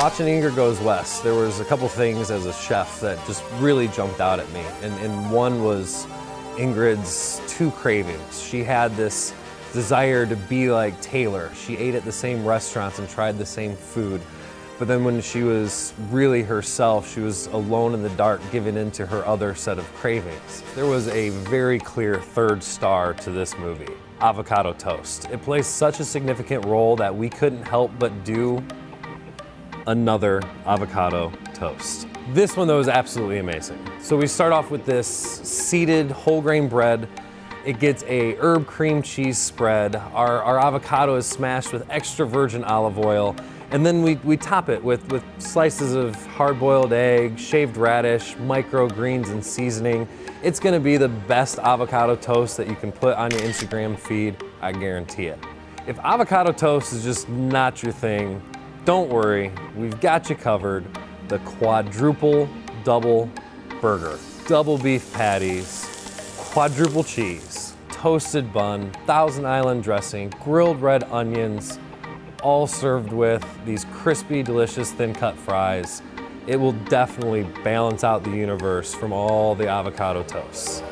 Watching Ingrid Goes West, there was a couple things as a chef that just really jumped out at me. And one was Ingrid's two cravings. She had this desire to be like Taylor. She ate at the same restaurants and tried the same food. But then when she was really herself, she was alone in the dark, giving in to her other set of cravings. There was a very clear third star to this movie, avocado toast. It plays such a significant role that we couldn't help but do another avocado toast. This one though is absolutely amazing. So we start off with this seeded whole grain bread. It gets a herb cream cheese spread. Our avocado is smashed with extra virgin olive oil. And then we top it with slices of hard-boiled egg, shaved radish, microgreens, and seasoning. It's gonna be the best avocado toast that you can put on your Instagram feed, I guarantee it. If avocado toast is just not your thing, don't worry, we've got you covered. The quadruple double burger. Double beef patties, quadruple cheese, toasted bun, Thousand Island dressing, grilled red onions, all served with these crispy, delicious, thin-cut fries. It will definitely balance out the universe from all the avocado toasts.